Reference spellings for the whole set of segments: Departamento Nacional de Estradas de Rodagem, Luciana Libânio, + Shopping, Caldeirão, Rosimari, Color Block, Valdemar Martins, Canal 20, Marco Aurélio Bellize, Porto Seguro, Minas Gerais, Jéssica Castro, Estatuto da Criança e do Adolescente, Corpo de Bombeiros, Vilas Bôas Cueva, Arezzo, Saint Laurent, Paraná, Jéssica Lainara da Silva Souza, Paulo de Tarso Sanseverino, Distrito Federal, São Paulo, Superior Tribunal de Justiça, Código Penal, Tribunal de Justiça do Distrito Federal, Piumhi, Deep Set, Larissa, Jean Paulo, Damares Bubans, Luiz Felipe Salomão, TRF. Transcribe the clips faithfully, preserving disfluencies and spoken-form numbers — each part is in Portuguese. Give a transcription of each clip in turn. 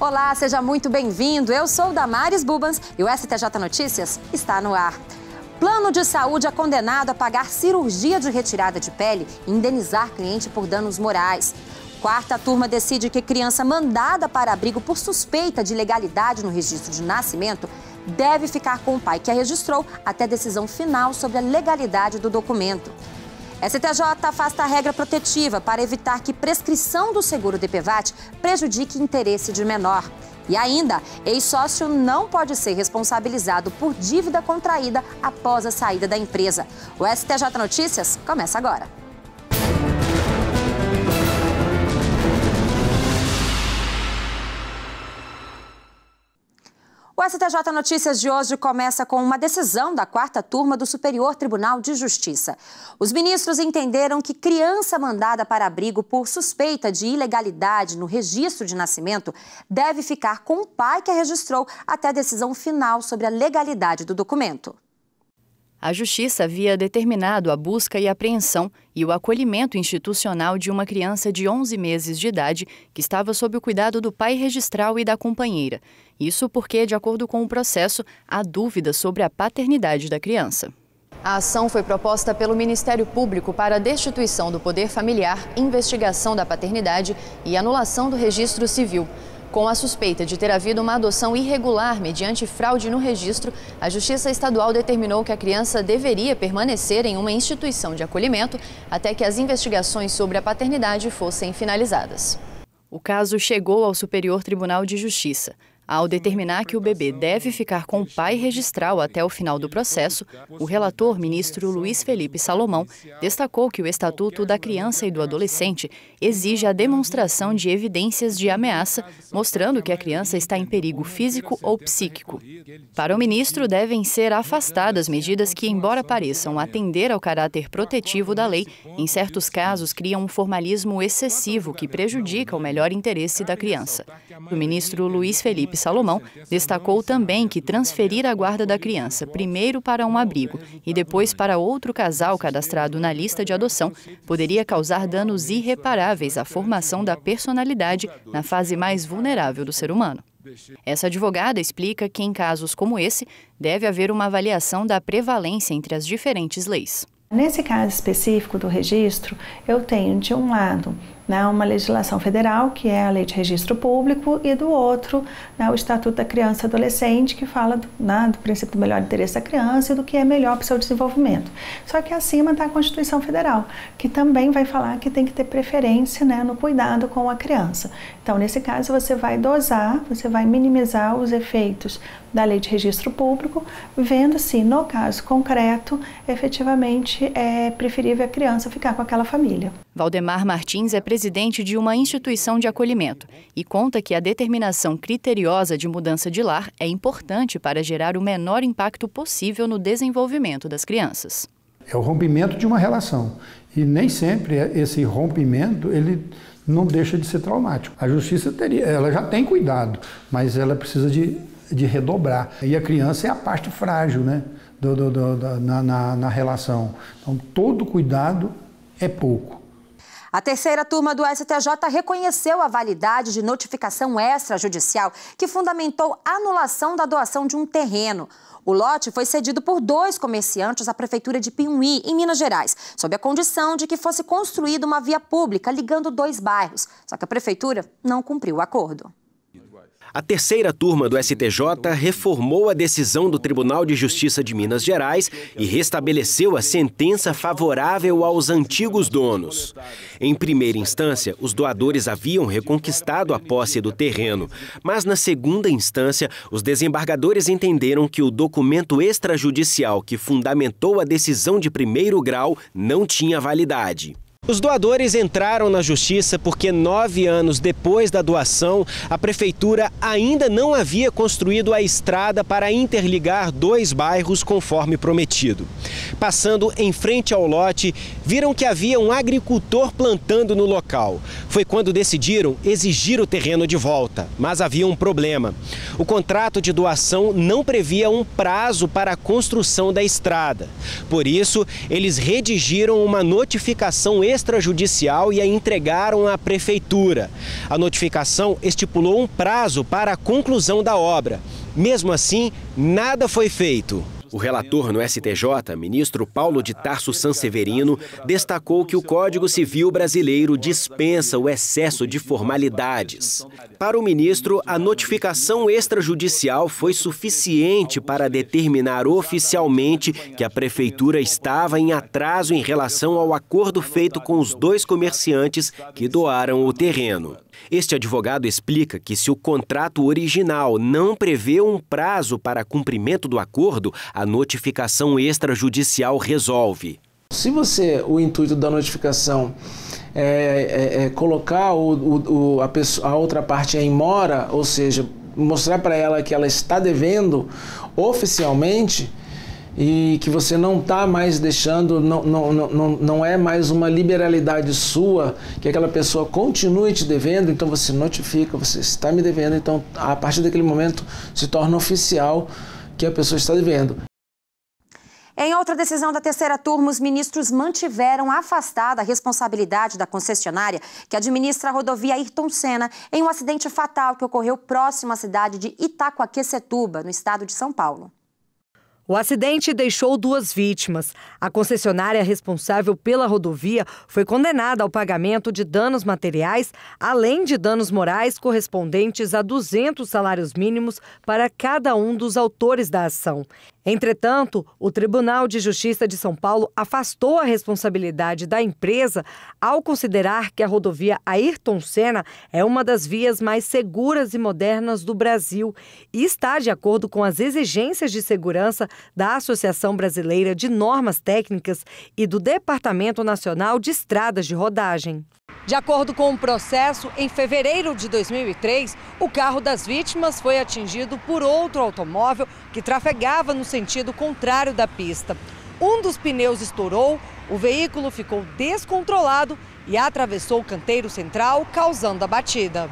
Olá, seja muito bem-vindo. Eu sou Damares Bubans e o S T J Notícias está no ar. Plano de saúde é condenado a pagar cirurgia de retirada de pele e indenizar cliente por danos morais. Quarta turma decide que criança mandada para abrigo por suspeita de ilegalidade no registro de nascimento deve ficar com o pai que a registrou até decisão final sobre a legalidade do documento. S T J afasta a regra protetiva para evitar que prescrição do seguro D P V A T prejudique interesse de menor. E ainda, ex-sócio não pode ser responsabilizado por dívida contraída após a saída da empresa. O S T J Notícias começa agora. O S T J Notícias de hoje começa com uma decisão da quarta turma do Superior Tribunal de Justiça. Os ministros entenderam que criança mandada para abrigo por suspeita de ilegalidade no registro de nascimento deve ficar com o pai que a registrou até a decisão final sobre a legalidade do documento. A Justiça havia determinado a busca e apreensão e o acolhimento institucional de uma criança de onze meses de idade que estava sob o cuidado do pai registral e da companheira. Isso porque, de acordo com o processo, há dúvidas sobre a paternidade da criança. A ação foi proposta pelo Ministério Público para a destituição do poder familiar, investigação da paternidade e anulação do registro civil. Com a suspeita de ter havido uma adoção irregular mediante fraude no registro, a Justiça Estadual determinou que a criança deveria permanecer em uma instituição de acolhimento até que as investigações sobre a paternidade fossem finalizadas. O caso chegou ao Superior Tribunal de Justiça. Ao determinar que o bebê deve ficar com o pai registral até o final do processo, o relator, ministro Luiz Felipe Salomão, destacou que o Estatuto da Criança e do Adolescente exige a demonstração de evidências de ameaça, mostrando que a criança está em perigo físico ou psíquico. Para o ministro, devem ser afastadas medidas que, embora pareçam atender ao caráter protetivo da lei, em certos casos criam um formalismo excessivo que prejudica o melhor interesse da criança. O ministro Luiz Felipe Salomão destacou também que transferir a guarda da criança primeiro para um abrigo e depois para outro casal cadastrado na lista de adoção poderia causar danos irreparáveis à formação da personalidade na fase mais vulnerável do ser humano. Essa advogada explica que, em casos como esse, deve haver uma avaliação da prevalência entre as diferentes leis. Nesse caso específico do registro, eu tenho, de um lado, né, uma legislação federal, que é a Lei de Registro Público, e do outro, né, o Estatuto da Criança e Adolescente, que fala do, né, do princípio do melhor interesse da criança e do que é melhor para o seu desenvolvimento. Só que acima está a Constituição Federal, que também vai falar que tem que ter preferência, né, no cuidado com a criança. Então, nesse caso, você vai dosar, você vai minimizar os efeitos da Lei de Registro Público, vendo se, no caso concreto, efetivamente é preferível a criança ficar com aquela família. Valdemar Martins é presidente de uma instituição de acolhimento e conta que a determinação criteriosa de mudança de lar é importante para gerar o menor impacto possível no desenvolvimento das crianças. É o rompimento de uma relação e nem sempre esse rompimento ele não deixa de ser traumático. A justiça teria, ela já tem cuidado, mas ela precisa de, de redobrar. E a criança é a parte frágil, né, do, do, do, da, na, na, na relação. Então todo cuidado é pouco. A terceira turma do S T J reconheceu a validade de notificação extrajudicial que fundamentou a anulação da doação de um terreno. O lote foi cedido por dois comerciantes à Prefeitura de Piumhi, em Minas Gerais, sob a condição de que fosse construída uma via pública ligando dois bairros. Só que a Prefeitura não cumpriu o acordo. A terceira turma do S T J reformou a decisão do Tribunal de Justiça de Minas Gerais e restabeleceu a sentença favorável aos antigos donos. Em primeira instância, os doadores haviam reconquistado a posse do terreno, mas na segunda instância, os desembargadores entenderam que o documento extrajudicial que fundamentou a decisão de primeiro grau não tinha validade. Os doadores entraram na justiça porque nove anos depois da doação, a prefeitura ainda não havia construído a estrada para interligar dois bairros conforme prometido. Passando em frente ao lote, viram que havia um agricultor plantando no local. Foi quando decidiram exigir o terreno de volta, mas havia um problema. O contrato de doação não previa um prazo para a construção da estrada. Por isso, eles redigiram uma notificação extrajudicial extrajudicial e a entregaram à prefeitura. A notificação estipulou um prazo para a conclusão da obra. Mesmo assim, nada foi feito. O relator no S T J, ministro Paulo de Tarso Sanseverino, destacou que o Código Civil brasileiro dispensa o excesso de formalidades. Para o ministro, a notificação extrajudicial foi suficiente para determinar oficialmente que a prefeitura estava em atraso em relação ao acordo feito com os dois comerciantes que doaram o terreno. Este advogado explica que se o contrato original não prevê um prazo para cumprimento do acordo, a notificação extrajudicial resolve. Se você, o intuito da notificação é, é, é colocar o, o, o, a, pessoa, a outra parte em mora, ou seja, mostrar para ela que ela está devendo oficialmente e que você não está mais deixando, não, não, não, não é mais uma liberalidade sua, que aquela pessoa continue te devendo, então você notifica, você está me devendo, então a partir daquele momento se torna oficial que a pessoa está devendo. Em outra decisão da terceira turma, os ministros mantiveram afastada a responsabilidade da concessionária que administra a rodovia Ayrton Senna em um acidente fatal que ocorreu próximo à cidade de Itaquaquecetuba, no estado de São Paulo. O acidente deixou duas vítimas. A concessionária responsável pela rodovia foi condenada ao pagamento de danos materiais, além de danos morais correspondentes a duzentos salários mínimos para cada um dos autores da ação. Entretanto, o Tribunal de Justiça de São Paulo afastou a responsabilidade da empresa ao considerar que a rodovia Ayrton Senna é uma das vias mais seguras e modernas do Brasil e está de acordo com as exigências de segurança da Associação Brasileira de Normas Técnicas e do Departamento Nacional de Estradas de Rodagem. De acordo com o processo, em fevereiro de dois mil e três, o carro das vítimas foi atingido por outro automóvel que trafegava no sentido contrário da pista. Um dos pneus estourou, o veículo ficou descontrolado e atravessou o canteiro central, causando a batida.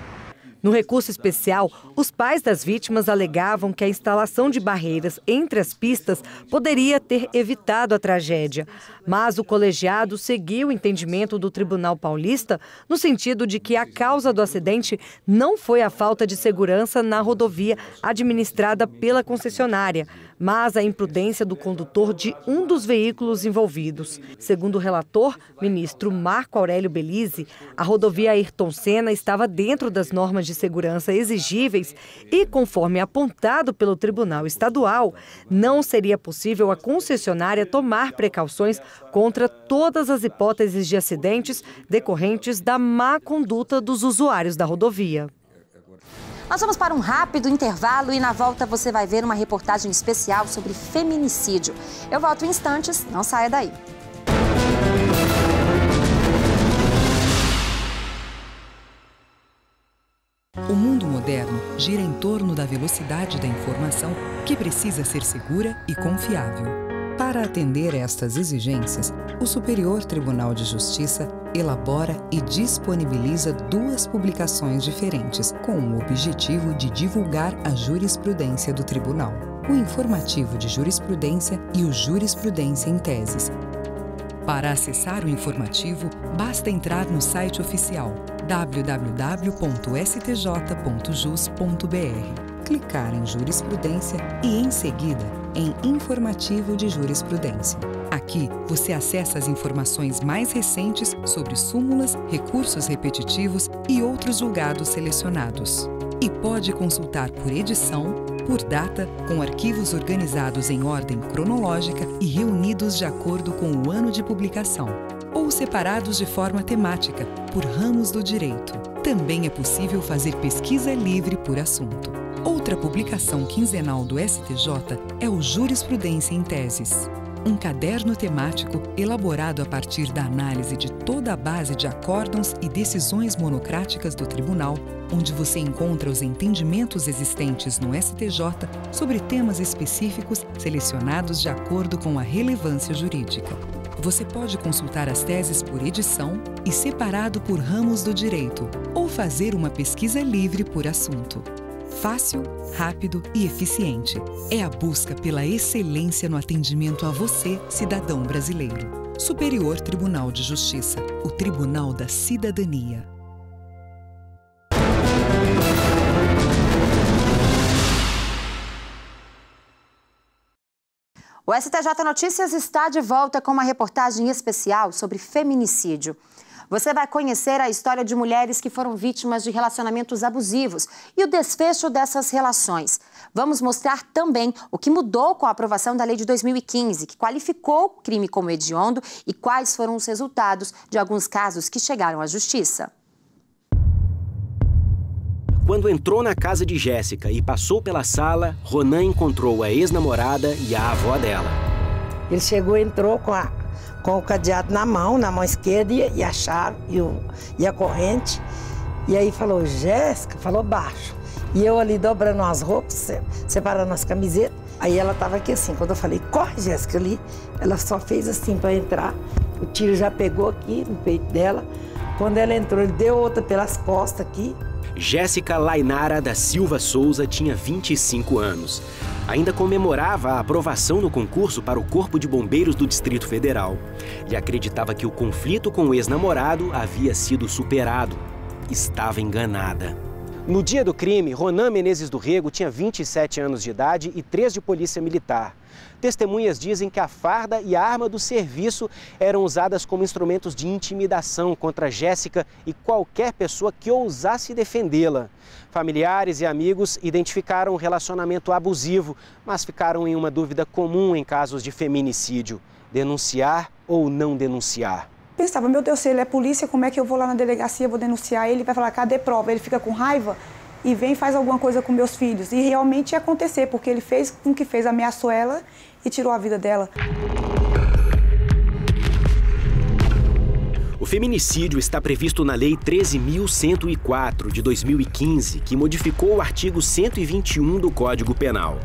No recurso especial, os pais das vítimas alegavam que a instalação de barreiras entre as pistas poderia ter evitado a tragédia. Mas o colegiado seguiu o entendimento do Tribunal Paulista no sentido de que a causa do acidente não foi a falta de segurança na rodovia administrada pela concessionária, mas a imprudência do condutor de um dos veículos envolvidos. Segundo o relator, ministro Marco Aurélio Bellize, a rodovia Ayrton Senna estava dentro das normas de segurança exigíveis e, conforme apontado pelo Tribunal Estadual, não seria possível a concessionária tomar precauções contra todas as hipóteses de acidentes decorrentes da má conduta dos usuários da rodovia. Nós vamos para um rápido intervalo e na volta você vai ver uma reportagem especial sobre feminicídio. Eu volto em instantes, não saia daí. O mundo moderno gira em torno da velocidade da informação, que precisa ser segura e confiável. Para atender estas exigências, o Superior Tribunal de Justiça elabora e disponibiliza duas publicações diferentes, com o objetivo de divulgar a jurisprudência do tribunal: o Informativo de Jurisprudência e o Jurisprudência em Teses. Para acessar o informativo, basta entrar no site oficial w w w ponto s t j ponto jus ponto b r, clicar em Jurisprudência e, em seguida, em Informativo de Jurisprudência. Aqui, você acessa as informações mais recentes sobre súmulas, recursos repetitivos e outros julgados selecionados. E pode consultar por edição, por data, com arquivos organizados em ordem cronológica e reunidos de acordo com o ano de publicação, ou separados de forma temática, por ramos do direito. Também é possível fazer pesquisa livre por assunto. Outra publicação quinzenal do S T J é o Jurisprudência em Teses, um caderno temático elaborado a partir da análise de toda a base de acórdãos e decisões monocráticas do tribunal, onde você encontra os entendimentos existentes no S T J sobre temas específicos selecionados de acordo com a relevância jurídica. Você pode consultar as teses por edição e separado por ramos do direito, ou fazer uma pesquisa livre por assunto. Fácil, rápido e eficiente. É a busca pela excelência no atendimento a você, cidadão brasileiro. Superior Tribunal de Justiça, o Tribunal da Cidadania. O S T J Notícias está de volta com uma reportagem especial sobre feminicídio. Você vai conhecer a história de mulheres que foram vítimas de relacionamentos abusivos e o desfecho dessas relações. Vamos mostrar também o que mudou com a aprovação da lei de dois mil e quinze, que qualificou o crime como hediondo, e quais foram os resultados de alguns casos que chegaram à justiça. Quando entrou na casa de Jéssica e passou pela sala, Ronan encontrou a ex-namorada e a avó dela. Ele chegou e entrou com a... com o cadeado na mão, na mão esquerda, e a chave, e, o, e a corrente. E aí falou, Jéssica, falou baixo. E eu ali dobrando as roupas, separando as camisetas. Aí ela tava aqui assim, quando eu falei, corre, Jéssica, ali, ela só fez assim para entrar. O tiro já pegou aqui no peito dela. Quando ela entrou, ele deu outra pelas costas aqui. Jéssica Lainara da Silva Souza tinha vinte e cinco anos. Ainda comemorava a aprovação no concurso para o Corpo de Bombeiros do Distrito Federal e acreditava que o conflito com o ex-namorado havia sido superado. Estava enganada. No dia do crime, Ronan Menezes do Rego tinha vinte e sete anos de idade e três de polícia militar. Testemunhas dizem que a farda e a arma do serviço eram usadas como instrumentos de intimidação contra Jéssica e qualquer pessoa que ousasse defendê-la. Familiares e amigos identificaram um relacionamento abusivo, mas ficaram em uma dúvida comum em casos de feminicídio: denunciar ou não denunciar. Pensava, meu Deus, se ele é polícia, como é que eu vou lá na delegacia, vou denunciar ele, vai falar, cadê prova? Ele fica com raiva e vem e faz alguma coisa com meus filhos. E realmente ia acontecer, porque ele fez com que fez, ameaçou ela e tirou a vida dela. O feminicídio está previsto na Lei treze mil cento e quatro, de dois mil e quinze, que modificou o artigo cento e vinte e um do Código Penal.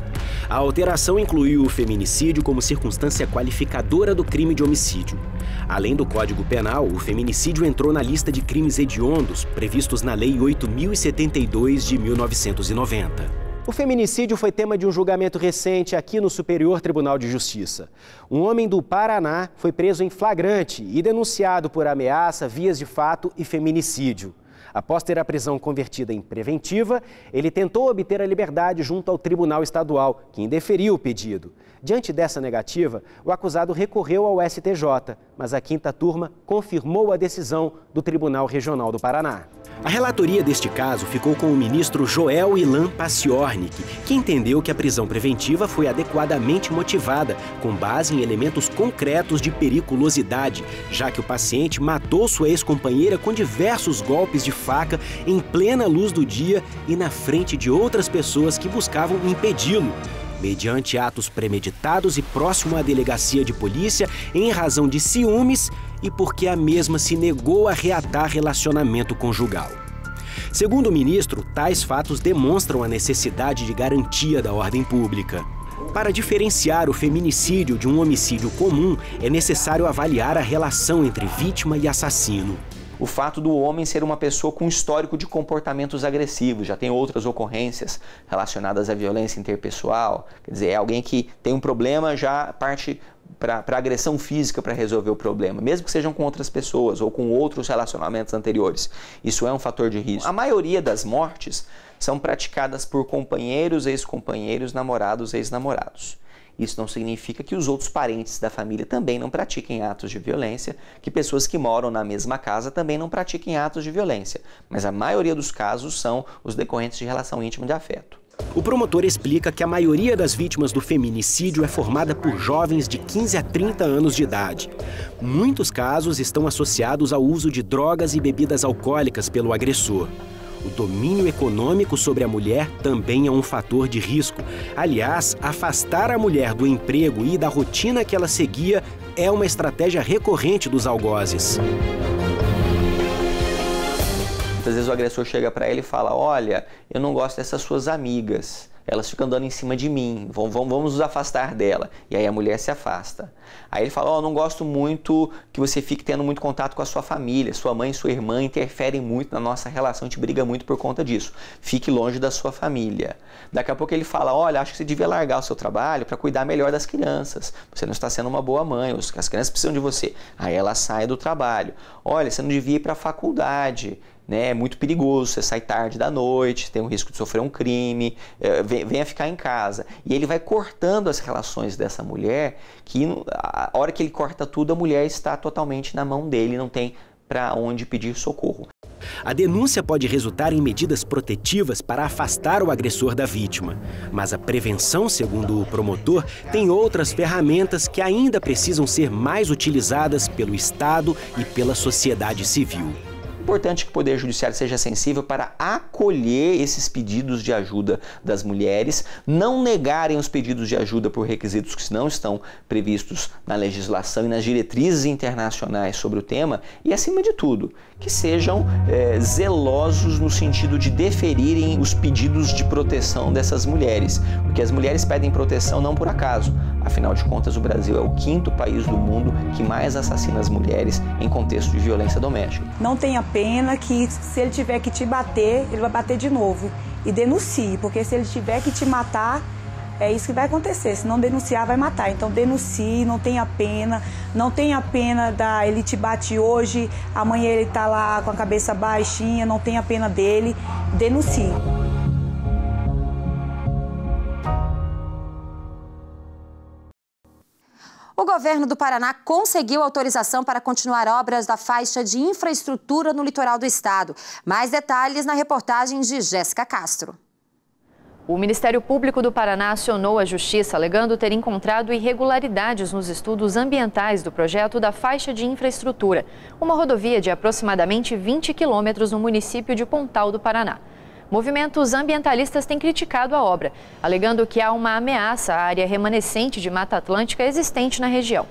A alteração incluiu o feminicídio como circunstância qualificadora do crime de homicídio. Além do Código Penal, o feminicídio entrou na lista de crimes hediondos previstos na Lei oito mil e setenta e dois, de mil novecentos e noventa. O feminicídio foi tema de um julgamento recente aqui no Superior Tribunal de Justiça. Um homem do Paraná foi preso em flagrante e denunciado por ameaça, vias de fato e feminicídio. Após ter a prisão convertida em preventiva, ele tentou obter a liberdade junto ao Tribunal Estadual, que indeferiu o pedido. Diante dessa negativa, o acusado recorreu ao S T J, mas a quinta turma confirmou a decisão do Tribunal Regional do Paraná. A relatoria deste caso ficou com o ministro Joel Ilan Paciornik, que entendeu que a prisão preventiva foi adequadamente motivada, com base em elementos concretos de periculosidade, já que o paciente matou sua ex-companheira com diversos golpes de faca em plena luz do dia e na frente de outras pessoas que buscavam impedi-lo, mediante atos premeditados e próximo à delegacia de polícia, em razão de ciúmes e porque a mesma se negou a reatar relacionamento conjugal. Segundo o ministro, tais fatos demonstram a necessidade de garantia da ordem pública. Para diferenciar o feminicídio de um homicídio comum, é necessário avaliar a relação entre vítima e assassino. O fato do homem ser uma pessoa com histórico de comportamentos agressivos, já tem outras ocorrências relacionadas à violência interpessoal, quer dizer, é alguém que tem um problema, já parte para a agressão física para resolver o problema, mesmo que sejam com outras pessoas ou com outros relacionamentos anteriores. Isso é um fator de risco. A maioria das mortes são praticadas por companheiros, ex-companheiros, namorados, ex-namorados. Isso não significa que os outros parentes da família também não pratiquem atos de violência, que pessoas que moram na mesma casa também não pratiquem atos de violência, mas a maioria dos casos são os decorrentes de relação íntima de afeto. O promotor explica que a maioria das vítimas do feminicídio é formada por jovens de quinze a trinta anos de idade. Muitos casos estão associados ao uso de drogas e bebidas alcoólicas pelo agressor. O domínio econômico sobre a mulher também é um fator de risco. Aliás, afastar a mulher do emprego e da rotina que ela seguia é uma estratégia recorrente dos algozes. Muitas vezes o agressor chega para ele e fala, olha, eu não gosto dessas suas amigas, elas ficam andando em cima de mim, vamos, vamos, vamos nos afastar dela. E aí a mulher se afasta. Aí ele fala, ó, oh, não gosto muito que você fique tendo muito contato com a sua família, sua mãe e sua irmã interferem muito na nossa relação, a gente briga muito por conta disso. Fique longe da sua família. Daqui a pouco ele fala, olha, acho que você devia largar o seu trabalho para cuidar melhor das crianças. Você não está sendo uma boa mãe, as crianças precisam de você. Aí ela sai do trabalho. Olha, você não devia ir para a faculdade. Né, é muito perigoso, você sai tarde da noite, tem o risco de sofrer um crime, é, venha ficar em casa. E ele vai cortando as relações dessa mulher, que a hora que ele corta tudo, a mulher está totalmente na mão dele, não tem para onde pedir socorro. A denúncia pode resultar em medidas protetivas para afastar o agressor da vítima. Mas a prevenção, segundo o promotor, tem outras ferramentas que ainda precisam ser mais utilizadas pelo Estado e pela sociedade civil. É importante que o Poder Judiciário seja sensível para acolher esses pedidos de ajuda das mulheres, não negarem os pedidos de ajuda por requisitos que não estão previstos na legislação e nas diretrizes internacionais sobre o tema e, acima de tudo, que sejam é, zelosos no sentido de deferirem os pedidos de proteção dessas mulheres, porque as mulheres pedem proteção não por acaso. Afinal de contas, o Brasil é o quinto país do mundo que mais assassina as mulheres em contexto de violência doméstica. Não tenha pena que se ele tiver que te bater, ele vai bater de novo. E denuncie, porque se ele tiver que te matar, é isso que vai acontecer. Se não denunciar, vai matar. Então denuncie, não tenha pena. Não tenha pena da ele te bate hoje, amanhã ele tá lá com a cabeça baixinha, não tenha pena dele. Denuncie. O governo do Paraná conseguiu autorização para continuar obras da faixa de infraestrutura no litoral do estado. Mais detalhes na reportagem de Jéssica Castro. O Ministério Público do Paraná acionou a Justiça, alegando ter encontrado irregularidades nos estudos ambientais do projeto da faixa de infraestrutura, uma rodovia de aproximadamente vinte quilômetros no município de Pontal do Paraná. Movimentos ambientalistas têm criticado a obra, alegando que há uma ameaça à área remanescente de Mata Atlântica existente na região.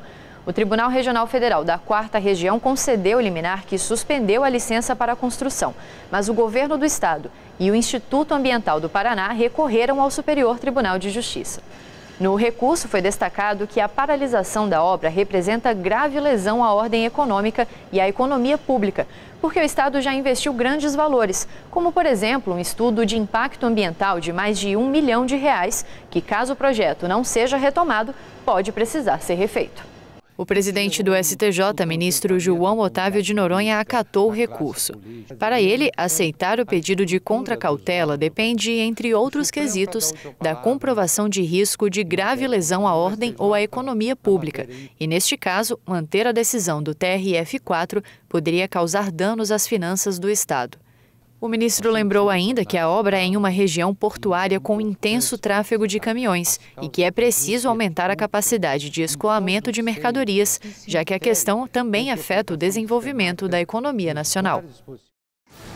O Tribunal Regional Federal da quarta Região concedeu liminar que suspendeu a licença para a construção, mas o governo do estado e o Instituto Ambiental do Paraná recorreram ao Superior Tribunal de Justiça. No recurso foi destacado que a paralisação da obra representa grave lesão à ordem econômica e à economia pública, porque o Estado já investiu grandes valores, como, por exemplo, um estudo de impacto ambiental de mais de um milhão de reais, que caso o projeto não seja retomado, pode precisar ser refeito. O presidente do S T J, ministro João Otávio de Noronha, acatou o recurso. Para ele, aceitar o pedido de contracautela depende, entre outros quesitos, da comprovação de risco de grave lesão à ordem ou à economia pública. E, neste caso, manter a decisão do T R F quatro poderia causar danos às finanças do Estado. O ministro lembrou ainda que a obra é em uma região portuária com intenso tráfego de caminhões e que é preciso aumentar a capacidade de escoamento de mercadorias, já que a questão também afeta o desenvolvimento da economia nacional.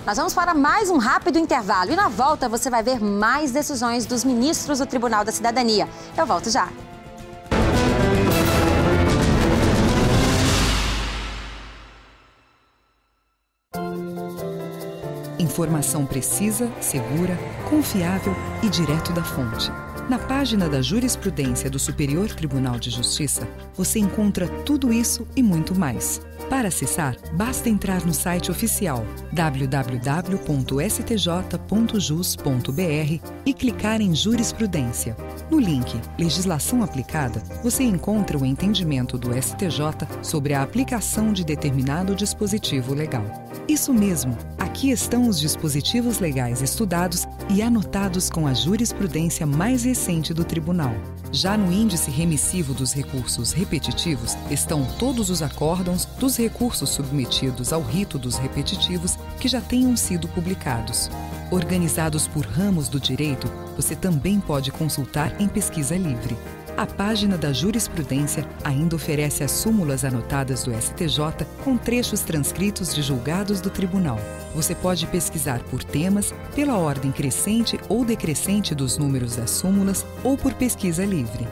Nós vamos para mais um rápido intervalo e na volta você vai ver mais decisões dos ministros do Tribunal da Cidadania. Eu volto já. Informação precisa, segura, confiável e direto da fonte. Na página da jurisprudência do Superior Tribunal de Justiça, você encontra tudo isso e muito mais. Para acessar, basta entrar no site oficial w w w ponto s t j ponto jus ponto b r e clicar em Jurisprudência. No link Legislação Aplicada, você encontra o entendimento do S T J sobre a aplicação de determinado dispositivo legal. Isso mesmo, aqui estão os dispositivos legais estudados e anotados com a jurisprudência mais recente do Tribunal. Já no índice remissivo dos recursos repetitivos estão todos os acórdãos dos recursos submetidos ao rito dos repetitivos que já tenham sido publicados. Organizados por ramos do direito, você também pode consultar em pesquisa livre. A página da jurisprudência ainda oferece as súmulas anotadas do S T J com trechos transcritos de julgados do tribunal. Você pode pesquisar por temas, pela ordem crescente ou decrescente dos números das súmulas ou por pesquisa livre.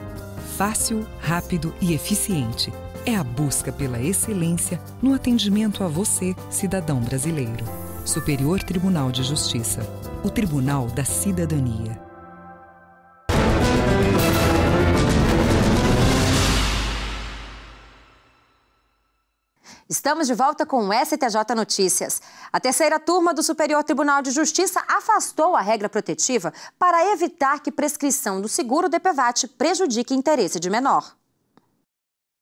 Fácil, rápido e eficiente. É a busca pela excelência no atendimento a você, cidadão brasileiro. Superior Tribunal de Justiça. O Tribunal da Cidadania. Estamos de volta com o S T J Notícias. A terceira turma do Superior Tribunal de Justiça afastou a regra protetiva para evitar que prescrição do seguro D P V A T prejudique interesse de menor.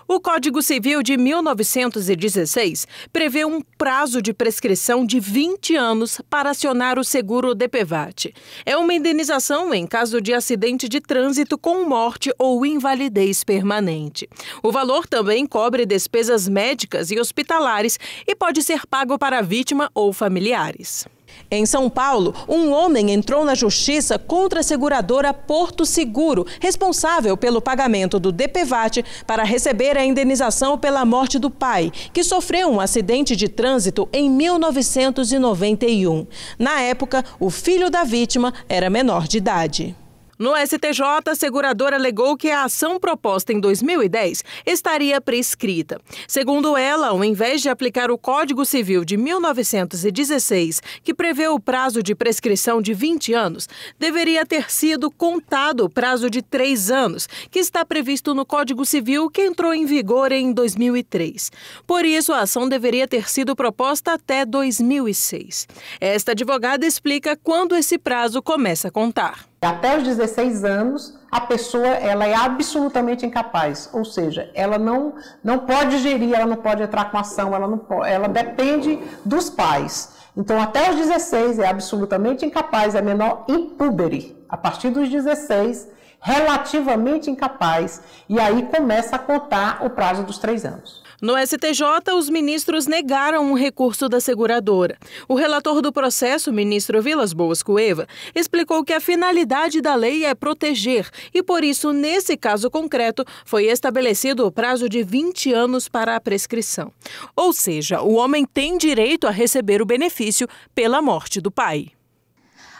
O Código Civil de mil novecentos e dezesseis prevê um prazo de prescrição de vinte anos para acionar o seguro D P V A T. É uma indenização em caso de acidente de trânsito com morte ou invalidez permanente. O valor também cobre despesas médicas e hospitalares e pode ser pago para a vítima ou familiares. Em São Paulo, um homem entrou na justiça contra a seguradora Porto Seguro, responsável pelo pagamento do D P V A T para receber a indenização pela morte do pai, que sofreu um acidente de trânsito em mil novecentos e noventa e um. Na época, o filho da vítima era menor de idade. No S T J, a seguradora alegou que a ação proposta em dois mil e dez estaria prescrita. Segundo ela, ao invés de aplicar o Código Civil de mil novecentos e dezesseis, que prevê o prazo de prescrição de vinte anos, deveria ter sido contado o prazo de três anos, que está previsto no Código Civil, que entrou em vigor em dois mil e três. Por isso, a ação deveria ter sido proposta até dois mil e seis. Esta advogada explica quando esse prazo começa a contar. Até os dezesseis anos, a pessoa ela é absolutamente incapaz, ou seja, ela não, não pode gerir, ela não pode entrar com ação, ela, não pode, ela depende dos pais. Então, até os dezesseis é absolutamente incapaz, é menor in púbere. A partir dos dezesseis, relativamente incapaz, e aí começa a contar o prazo dos três anos. No S T J, os ministros negaram um recurso da seguradora. O relator do processo, ministro Vilas Bôas Cueva, explicou que a finalidade da lei é proteger e, por isso, nesse caso concreto, foi estabelecido o prazo de vinte anos para a prescrição. Ou seja, o homem tem direito a receber o benefício pela morte do pai.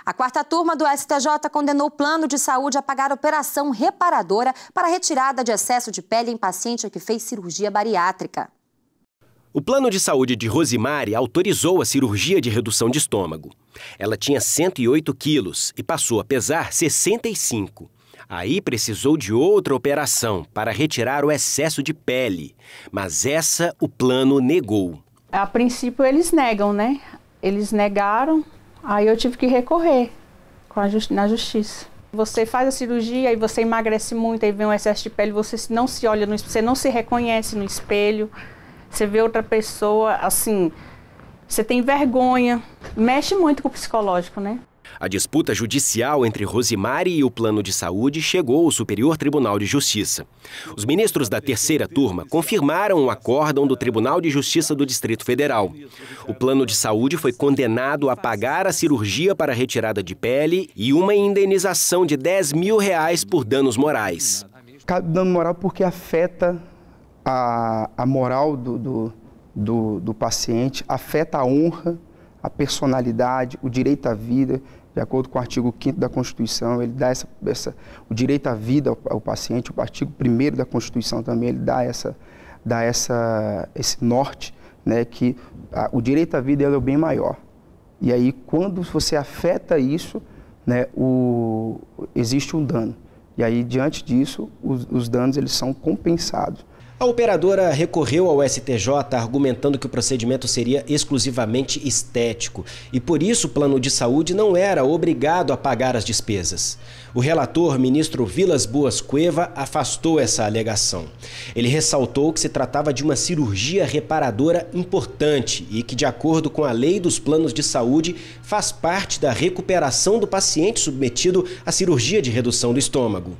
A quarta turma do S T J condenou o plano de saúde a pagar operação reparadora para retirada de excesso de pele em paciente que fez cirurgia bariátrica. O plano de saúde de Rosimari autorizou a cirurgia de redução de estômago. Ela tinha cento e oito quilos e passou a pesar sessenta e cinco. Aí precisou de outra operação para retirar o excesso de pele, mas essa o plano negou. A princípio eles negam, né? Eles negaram. Aí eu tive que recorrer na justiça. Você faz a cirurgia e você emagrece muito, aí vem um excesso de pele, você não se olha no espelho, você não se reconhece no espelho, você vê outra pessoa, assim, você tem vergonha. Mexe muito com o psicológico, né? A disputa judicial entre Rosimari e o plano de saúde chegou ao Superior Tribunal de Justiça. Os ministros da terceira turma confirmaram o acórdão do Tribunal de Justiça do Distrito Federal. O plano de saúde foi condenado a pagar a cirurgia para retirada de pele e uma indenização de dez mil reais por danos morais. Dano moral porque afeta a, a moral do, do, do, do paciente, afeta a honra, a personalidade, o direito à vida. De acordo com o artigo quinto da Constituição, ele dá essa, essa, o direito à vida ao, ao paciente, o artigo primeiro da Constituição também, ele dá, essa, dá essa, esse norte, né, que a, o direito à vida ele é o bem maior. E aí, quando você afeta isso, né, o, existe um dano. E aí, diante disso, os, os danos eles são compensados. A operadora recorreu ao S T J argumentando que o procedimento seria exclusivamente estético e, por isso, o plano de saúde não era obrigado a pagar as despesas. O relator, ministro Vilas Bôas Cueva, afastou essa alegação. Ele ressaltou que se tratava de uma cirurgia reparadora importante e que, de acordo com a lei dos planos de saúde, faz parte da recuperação do paciente submetido à cirurgia de redução do estômago.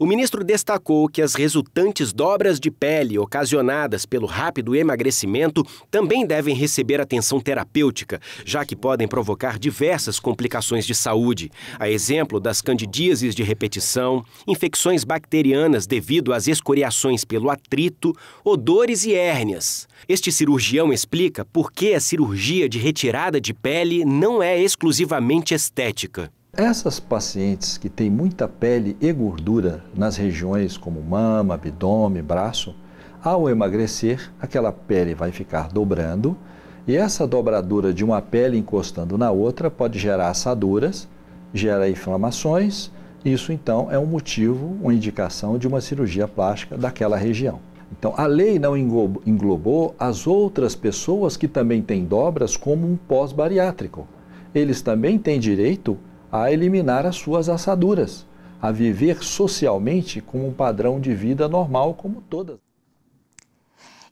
O ministro destacou que as resultantes dobras de pele ocasionadas pelo rápido emagrecimento também devem receber atenção terapêutica, já que podem provocar diversas complicações de saúde, a exemplo das candidíases de repetição, infecções bacterianas devido às escoriações pelo atrito, odores e hérnias. Este cirurgião explica por que a cirurgia de retirada de pele não é exclusivamente estética. Essas pacientes que têm muita pele e gordura nas regiões como mama, abdômen, braço, ao emagrecer, aquela pele vai ficar dobrando e essa dobradura de uma pele encostando na outra pode gerar assaduras, gera inflamações. Isso, então, é um motivo, uma indicação de uma cirurgia plástica daquela região. Então, a lei não englobou as outras pessoas que também têm dobras como um pós-bariátrico. Eles também têm direito a eliminar as suas assaduras, a viver socialmente com um padrão de vida normal como todas.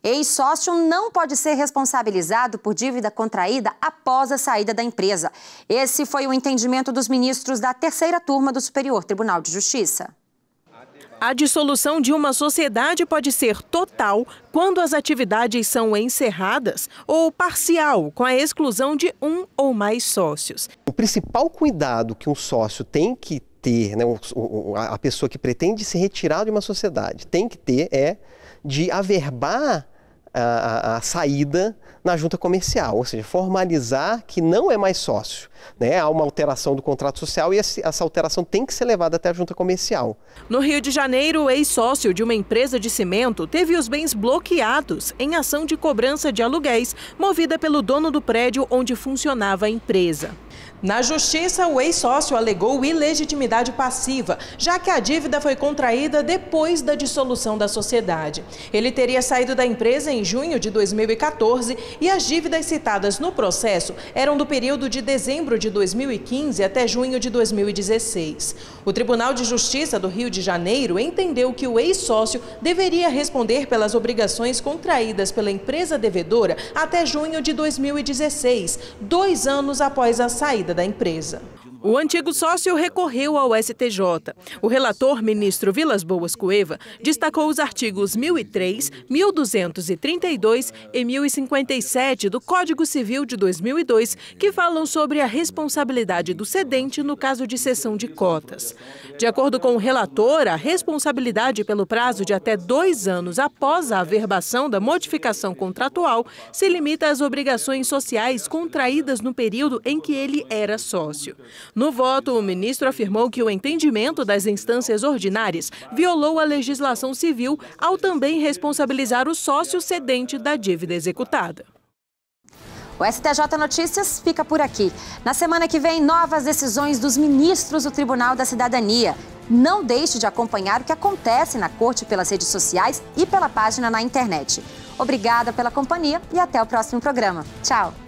Ex-sócio não pode ser responsabilizado por dívida contraída após a saída da empresa. Esse foi o entendimento dos ministros da terceira turma do Superior Tribunal de Justiça. A dissolução de uma sociedade pode ser total quando as atividades são encerradas ou parcial, com a exclusão de um ou mais sócios. O principal cuidado que um sócio tem que ter, né, a pessoa que pretende se retirar de uma sociedade, tem que ter é de averbar a, a, a saída na junta comercial, ou seja, formalizar que não é mais sócio, né? Há uma alteração do contrato social e essa alteração tem que ser levada até a junta comercial. No Rio de Janeiro, o ex-sócio de uma empresa de cimento teve os bens bloqueados em ação de cobrança de aluguéis movida pelo dono do prédio onde funcionava a empresa. Na justiça, o ex-sócio alegou ilegitimidade passiva, já que a dívida foi contraída depois da dissolução da sociedade. Ele teria saído da empresa em junho de dois mil e quatorze e as dívidas citadas no processo eram do período de dezembro de dois mil e quinze até junho de dois mil e dezesseis. O Tribunal de Justiça do Rio de Janeiro entendeu que o ex-sócio deveria responder pelas obrigações contraídas pela empresa devedora até junho de dois mil e dezesseis, dois anos após a saída da empresa. O antigo sócio recorreu ao S T J. O relator, ministro Vilas Bôas Cueva, destacou os artigos mil e três, mil duzentos e trinta e dois e mil e cinquenta e sete do Código Civil de dois mil e dois, que falam sobre a responsabilidade do cedente no caso de cessão de cotas. De acordo com o relator, a responsabilidade pelo prazo de até dois anos após a averbação da modificação contratual se limita às obrigações sociais contraídas no período em que ele era sócio. No voto, o ministro afirmou que o entendimento das instâncias ordinárias violou a legislação civil ao também responsabilizar o sócio cedente da dívida executada. O S T J Notícias fica por aqui. Na semana que vem, novas decisões dos ministros do Tribunal da Cidadania. Não deixe de acompanhar o que acontece na Corte pelas redes sociais e pela página na internet. Obrigada pela companhia e até o próximo programa. Tchau!